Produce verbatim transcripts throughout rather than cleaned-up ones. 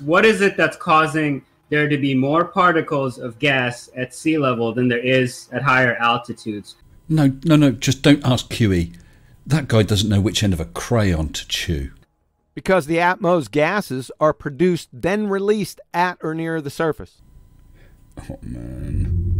what is it that's causing there to be more particles of gas at sea level than there is at higher altitudes? No, no, no, just don't ask Q E. That guy doesn't know which end of a crayon to chew. Because the atmos gases are produced, then released at or near the surface. Oh, man.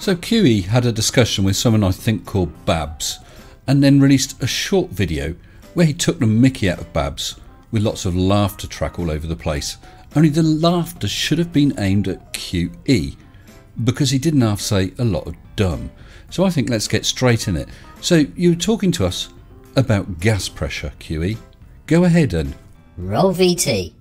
So Q E had a discussion with someone I think called Babs, and then released a short video where he took the mickey out of Babs with lots of laughter track all over the place. Only the laughter should have been aimed at Q E, because he didn't half say a lot of dumb. So I think let's get straight in it. So you were talking to us about gas pressure, Q E. Go ahead and... Roll V T.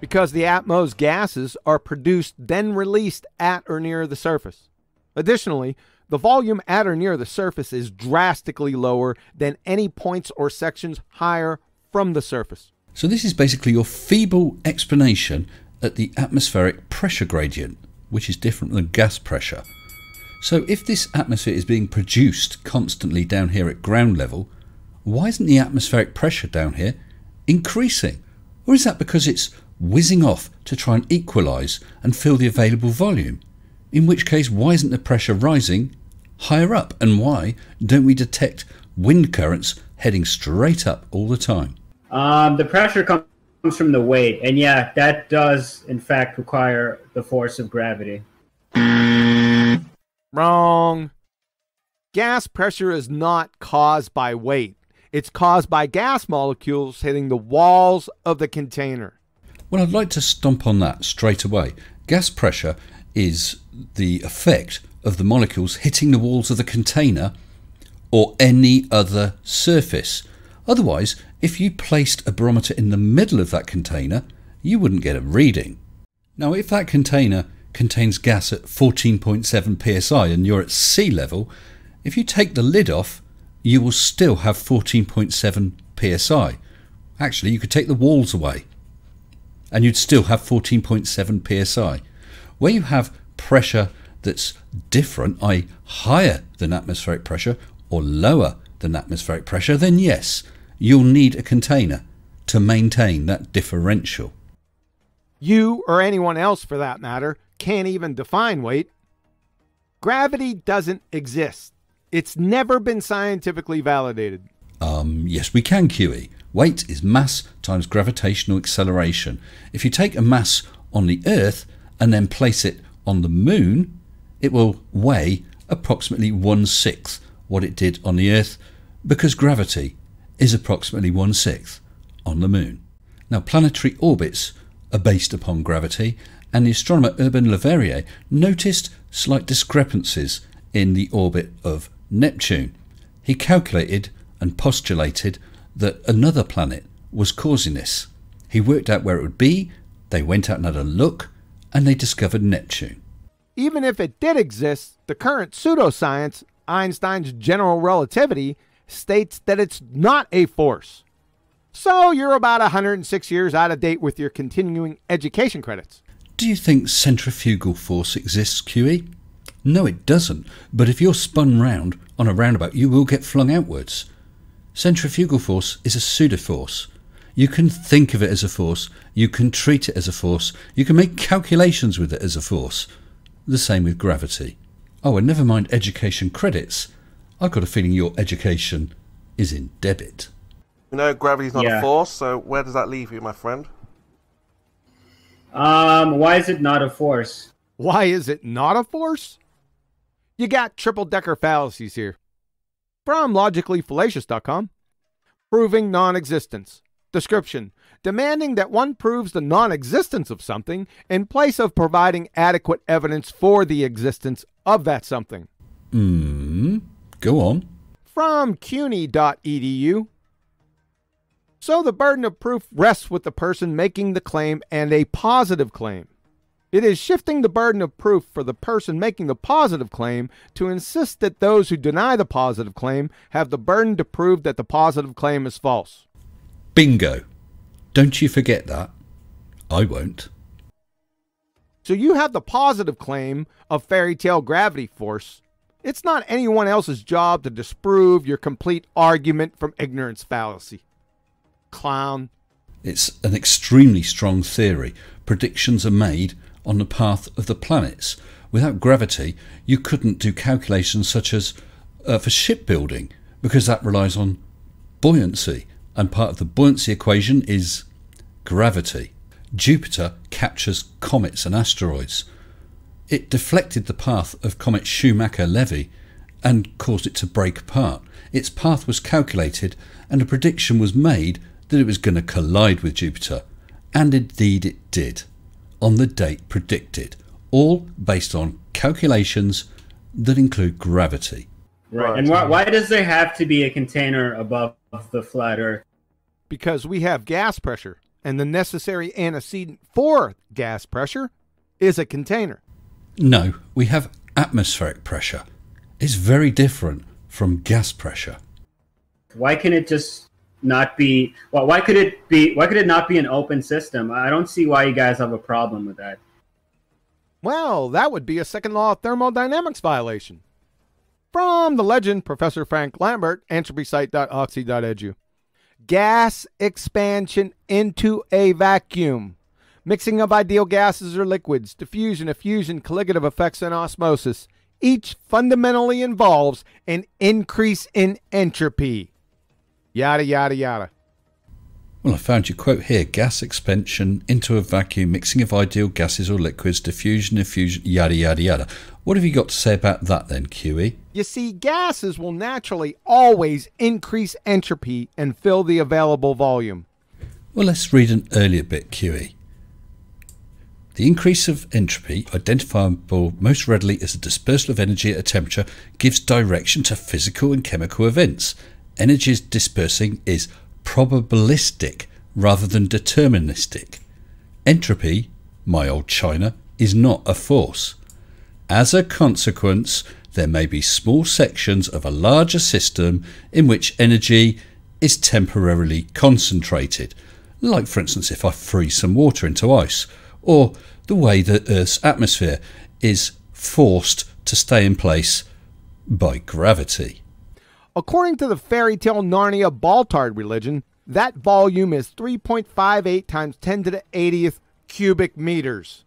Because the atmos gases are produced, then released at or near the surface. Additionally, the volume at or near the surface is drastically lower than any points or sections higher from the surface. So this is basically your feeble explanation at the atmospheric pressure gradient, which is different than gas pressure. So if this atmosphere is being produced constantly down here at ground level, why isn't the atmospheric pressure down here increasing? Or is that because it's whizzing off to try and equalize and fill the available volume? In which case, why isn't the pressure rising higher up? And why don't we detect wind currents heading straight up all the time? Um, the pressure comes from the weight. And yeah, that does, in fact, require the force of gravity. Wrong. Gas pressure is not caused by weight. It's caused by gas molecules hitting the walls of the container. Well, I'd like to stomp on that straight away. Gas pressure is the effect of the molecules hitting the walls of the container or any other surface. Otherwise, if you placed a barometer in the middle of that container, you wouldn't get a reading. Now, if that container contains gas at fourteen point seven P S I and you're at sea level, if you take the lid off, you will still have fourteen point seven P S I. Actually, you could take the walls away and you'd still have fourteen point seven P S I. Where you have pressure that's different, that is higher than atmospheric pressure or lower than atmospheric pressure, then yes, you'll need a container to maintain that differential. You, or anyone else for that matter, can't even define weight. Gravity doesn't exist. It's never been scientifically validated. Um, yes, we can, Q E. Weight is mass times gravitational acceleration. If you take a mass on the Earth and then place it on the moon, it will weigh approximately one sixth what it did on the Earth, because gravity is approximately one sixth on the moon. Now, planetary orbits are based upon gravity, and the astronomer Urbain Le Verrier noticed slight discrepancies in the orbit of Neptune. He calculated and postulated that another planet was causing this. He worked out where it would be, they went out and had a look, and they discovered Neptune. Even if it did exist, the current pseudoscience, Einstein's general relativity, states that it's not a force. So you're about one hundred six years out of date with your continuing education credits. Do you think centrifugal force exists, Q E? No, it doesn't. But if you're spun round on a roundabout, you will get flung outwards. Centrifugal force is a pseudoforce. You can think of it as a force, you can treat it as a force, you can make calculations with it as a force. The same with gravity. Oh, and never mind education credits. I've got a feeling your education is in debit. You know, gravity's not yeah. a force, so where does that leave you, my friend? Um, why is it not a force? Why is it not a force? You got triple-decker fallacies here. From logically fallacious dot com. Proving non-existence. Description: demanding that one proves the non-existence of something in place of providing adequate evidence for the existence of that something. Hmm. Go on. From C U N Y dot E D U. So the burden of proof rests with the person making the claim, and a positive claim. It is shifting the burden of proof for the person making the positive claim to insist that those who deny the positive claim have the burden to prove that the positive claim is false. Bingo. Don't you forget that. I won't. So you have the positive claim of fairy tale gravity force. It's not anyone else's job to disprove your complete argument from ignorance fallacy. Clown. It's an extremely strong theory. Predictions are made on the path of the planets. Without gravity, you couldn't do calculations such as uh, for shipbuilding, because that relies on buoyancy, and part of the buoyancy equation is gravity. Jupiter captures comets and asteroids. It deflected the path of comet Schumacher-Levy and caused it to break apart. Its path was calculated and a prediction was made that it was going to collide with Jupiter, and indeed it did, on the date predicted, all based on calculations that include gravity. Right, and why, why does there have to be a container above the flat Earth? Because we have gas pressure, and the necessary antecedent for gas pressure is a container. No, we have atmospheric pressure. It's very different from gas pressure. Why can it just not be, well, why could it be, why could it not be an open system? I don't see why you guys have a problem with that. Well, that would be a second law of thermodynamics violation. From the legend, Professor Frank Lambert, entropysite dot oxy dot edu. Gas expansion into a vacuum. Mixing of ideal gases or liquids, diffusion, effusion, colligative effects, and osmosis, each fundamentally involves an increase in entropy. Yada, yada, yada. Well, I found your quote here. Gas expansion into a vacuum, mixing of ideal gases or liquids, diffusion, effusion, yada, yada, yada. What have you got to say about that then, Q E? You see, gases will naturally always increase entropy and fill the available volume. Well, let's read an earlier bit, Q E. The increase of entropy, identifiable most readily as the dispersal of energy at a temperature, gives direction to physical and chemical events. Energy dispersing is probabilistic rather than deterministic. Entropy, my old china, is not a force. As a consequence, there may be small sections of a larger system in which energy is temporarily concentrated. Like, for instance, if I freeze some water into ice, or the way the Earth's atmosphere is forced to stay in place by gravity. According to the fairy tale Narnia Baltard religion, that volume is three point five eight times ten to the eightieth cubic meters.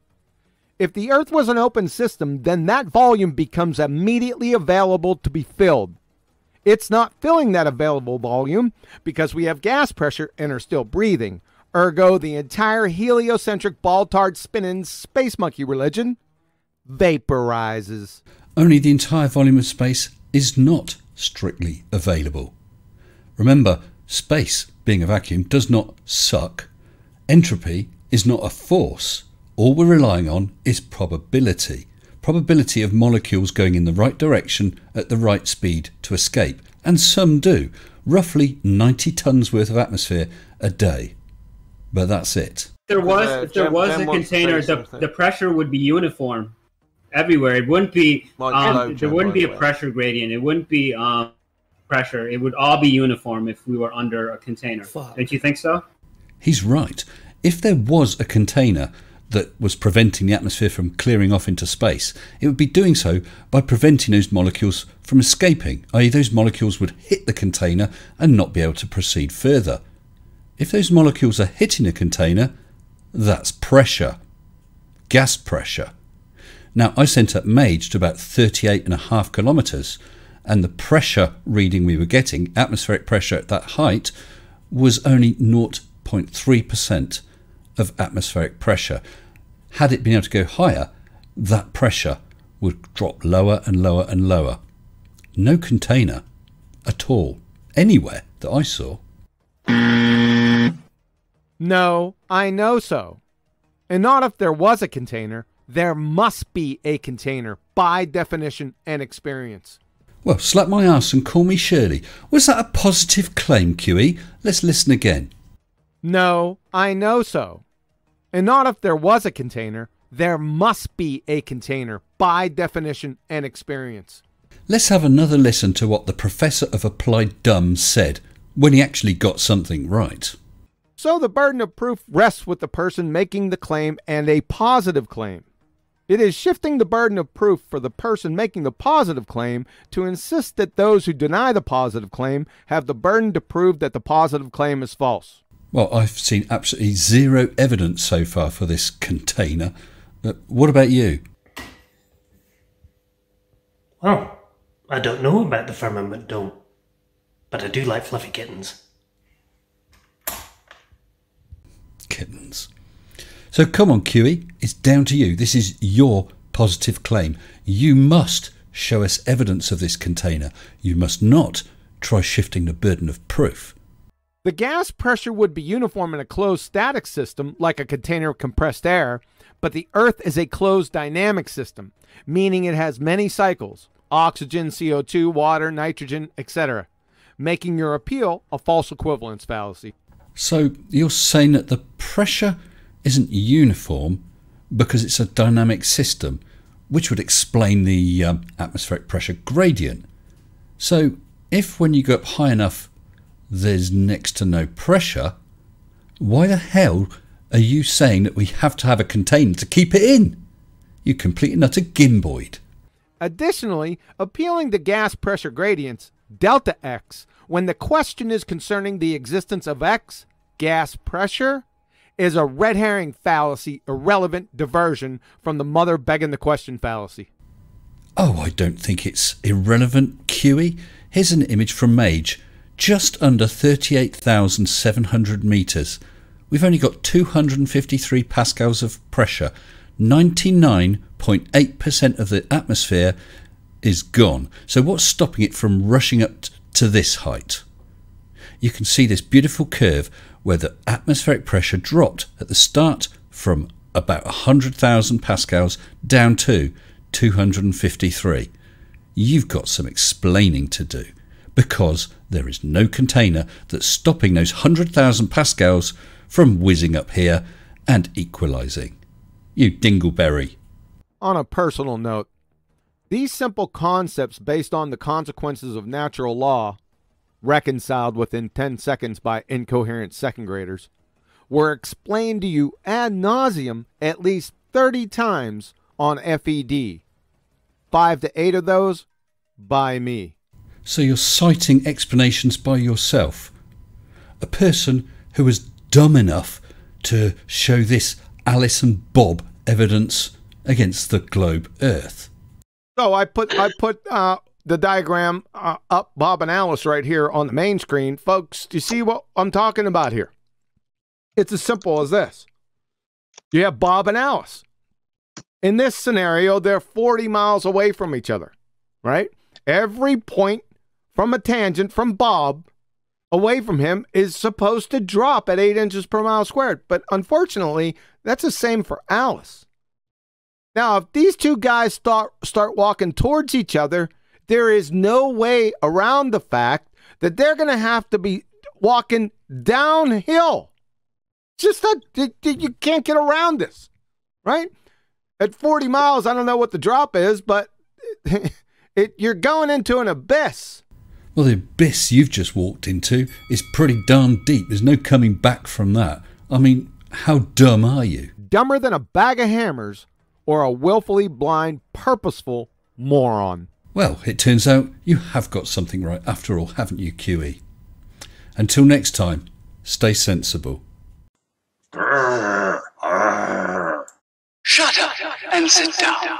If the Earth was an open system, then that volume becomes immediately available to be filled. It's not filling that available volume because we have gas pressure and are still breathing. Ergo, the entire heliocentric Baltard spinning space monkey religion vaporizes. Only the entire volume of space is not strictly available. Remember, space, being a vacuum, does not suck. Entropy is not a force. All we're relying on is probability. Probability of molecules going in the right direction at the right speed to escape. And some do. Roughly ninety tons worth of atmosphere a day. But that's it. If there was, if there was a container, the, the pressure would be uniform everywhere. It wouldn't be, um, there wouldn't be a pressure gradient. It wouldn't be um, pressure. It would all be uniform if we were under a container. Fuck. Don't you think so? He's right. If there was a container that was preventing the atmosphere from clearing off into space, it would be doing so by preventing those molecules from escaping, that is those molecules would hit the container and not be able to proceed further. If those molecules are hitting a container, that's pressure. Gas pressure. Now, I sent up MAGE to about thirty-eight and a half kilometres, and the pressure reading we were getting, atmospheric pressure at that height, was only zero point three percent of atmospheric pressure. Had it been able to go higher, that pressure would drop lower and lower and lower. No container at all, anywhere that I saw. No, I know so. And not if there was a container. There must be a container by definition and experience. Well, slap my ass and call me Shirley. Was that a positive claim, Q E? Let's listen again. No, I know so. And not if there was a container. there must be a container by definition and experience. Let's have another listen to what the professor of applied D U M said when he actually got something right. So the burden of proof rests with the person making the claim, and a positive claim. It is shifting the burden of proof for the person making the positive claim to insist that those who deny the positive claim have the burden to prove that the positive claim is false. Well, I've seen absolutely zero evidence so far for this container. But what about you? Well, I don't know about the firmament dome, but I do like fluffy kittens. Kittens. So come on, Q E, it's down to you. This is your positive claim. You must show us evidence of this container. You must not try shifting the burden of proof. The gas pressure would be uniform in a closed static system, like a container of compressed air, but the Earth is a closed dynamic system, meaning it has many cycles: oxygen, C O two, water, nitrogen, et cetera, making your appeal a false equivalence fallacy. So you're saying that the pressure isn't uniform because it's a dynamic system, which would explain the um, atmospheric pressure gradient. So if when you go up high enough there's next to no pressure, why the hell are you saying that we have to have a container to keep it in? You complete and utter gimboid. Additionally, appealing to gas pressure gradients, delta X, when the question is concerning the existence of X, gas pressure, is a red herring fallacy, irrelevant diversion from the mother begging the question fallacy. Oh, I don't think it's irrelevant, Q E. Here's an image from MAGE. Just under thirty-eight thousand seven hundred meters. We've only got two hundred fifty-three pascals of pressure. ninety-nine point eight percent of the atmosphere is gone. So what's stopping it from rushing up to this height? You can see this beautiful curve where the atmospheric pressure dropped at the start from about one hundred thousand pascals down to two hundred fifty-three. You've got some explaining to do, because there is no container that's stopping those one hundred thousand pascals from whizzing up here and equalizing. You dingleberry. On a personal note, these simple concepts based on the consequences of natural law, reconciled within ten seconds by incoherent second graders, were explained to you ad nauseum at least thirty times on F E D. Five to eight of those by me. So you're citing explanations by yourself. A person who was dumb enough to show this Alice and Bob evidence against the globe Earth. So I put, I put, uh, the diagram uh, up Bob and Alice right here on the main screen. Folks, do you see what I'm talking about here? It's as simple as this. You have Bob and Alice. In this scenario, they're forty miles away from each other, right? Every point from a tangent from Bob away from him is supposed to drop at eight inches per mile squared. But unfortunately, that's the same for Alice. Now, if these two guys start, start walking towards each other, there is no way around the fact that they're going to have to be walking downhill. Just that you can't get around this, right? At forty miles, I don't know what the drop is, but it, it, you're going into an abyss. Well, the abyss you've just walked into is pretty darn deep. There's no coming back from that. I mean, how dumb are you? Dumber than a bag of hammers or a willfully blind, purposeful moron. Well, it turns out you have got something right after all, haven't you, Q E? Until next time, stay sensible. Shut up and sit down.